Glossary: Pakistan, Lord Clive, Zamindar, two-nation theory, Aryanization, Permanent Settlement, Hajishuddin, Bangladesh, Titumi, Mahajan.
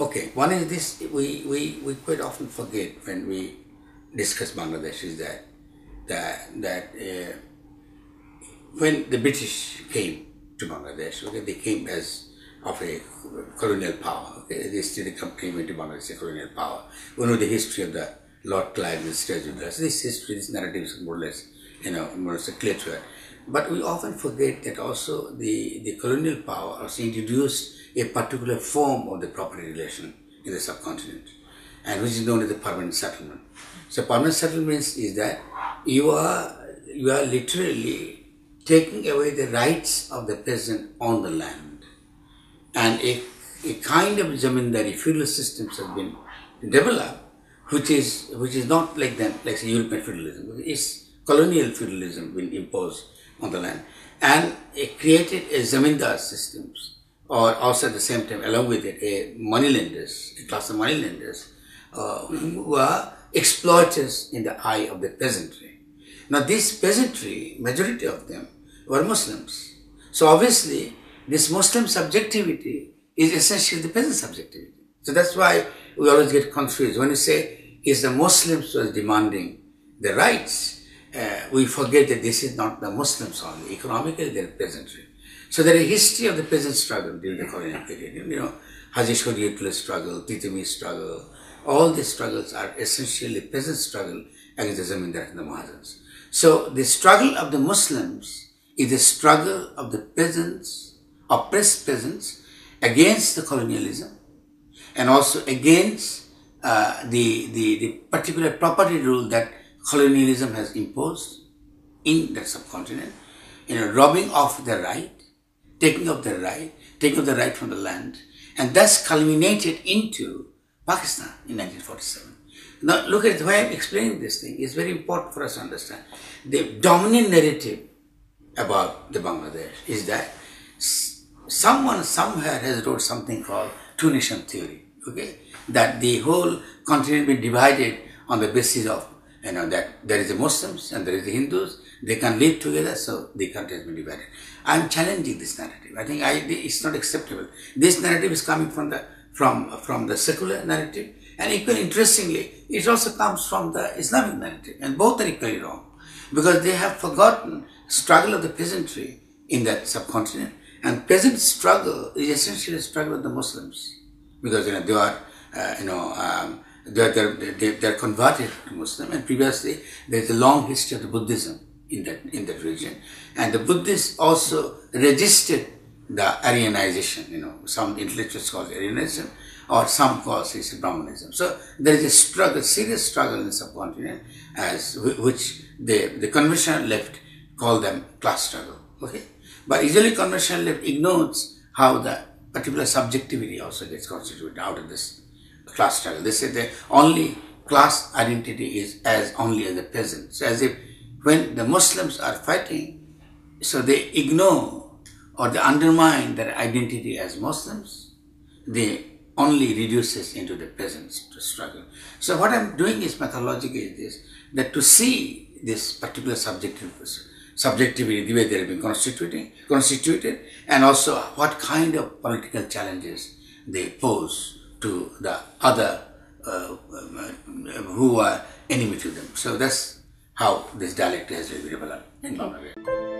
Okay, one is this, we quite often forget when we discuss Bangladesh is that when the British came to Bangladesh, okay, they came as of a colonial power. Okay, they still came into Bangladesh as a colonial power. We know the history of the Lord Clive and Sturgis. This history, these narratives, more or less, more or less a clear to it. But we often forget that also the colonial power also introduced a particular form of the property relation in the subcontinent, and which is known as the permanent settlement. So permanent settlements is that you are literally taking away the rights of the peasant on the land, and a kind of zamindari feudal systems have been developed, which is not like that, like say, European feudalism. It's colonial feudalism been imposed on the land, and it created a zamindar systems. Or also at the same time, along with it, a class of moneylenders who are exploiters in the eye of the peasantry. Now, this peasantry, majority of them, were Muslims. So obviously, this Muslim subjectivity is essentially the peasant subjectivity. So that's why we always get confused. When you say, it's the Muslims who are demanding the rights, we forget that this is not the Muslims only. Economically, they are peasantry. So there is a history of the peasant struggle during the colonial period. Hajishuddin struggle, Titumi struggle, all these struggles are essentially peasant struggle against the Zamindar and the Mahajans. So the struggle of the Muslims is the struggle of the peasants, oppressed peasants, against the colonialism and also against the particular property rule that colonialism has imposed in the subcontinent, robbing off the right, taking of the right from the land, and thus culminated into Pakistan in 1947. Now look at the way I'm explaining this thing. It's very important for us to understand. The dominant narrative about the Bangladesh is that someone somewhere has wrote something called two-nation theory, okay? That the whole continent been divided on the basis of, that there is the Muslims and there is the Hindus. They can live together, so the country has been divided. I'm challenging this narrative. I think it's not acceptable. This narrative is coming from the secular narrative, and equally interestingly, it also comes from the Islamic narrative, and both are equally wrong, because they have forgotten struggle of the peasantry in that subcontinent, and peasant struggle is essentially a struggle of the Muslims, because they are converted to Muslim, and previously there is a long history of the Buddhism in that region, and the Buddhists also resisted the Aryanization. Some intellectuals call it Aryanism, or some call it Brahmanism. So there is a struggle, serious struggle in the subcontinent, which the conventional left call them class struggle. Okay, but usually conventional left ignores how the particular subjectivity also gets constituted out of this class struggle. They say the only class identity is as only as the peasants, as if when the Muslims are fighting, so they ignore or they undermine their identity as Muslims. They only reduces into the peasants to struggle. So what I'm doing is methodologically is this, that to see this particular subjectivity, the way they have been constituted, and also what kind of political challenges they pose to the other who are enemy to them. So that's how this dialect has been developed in Bangladesh.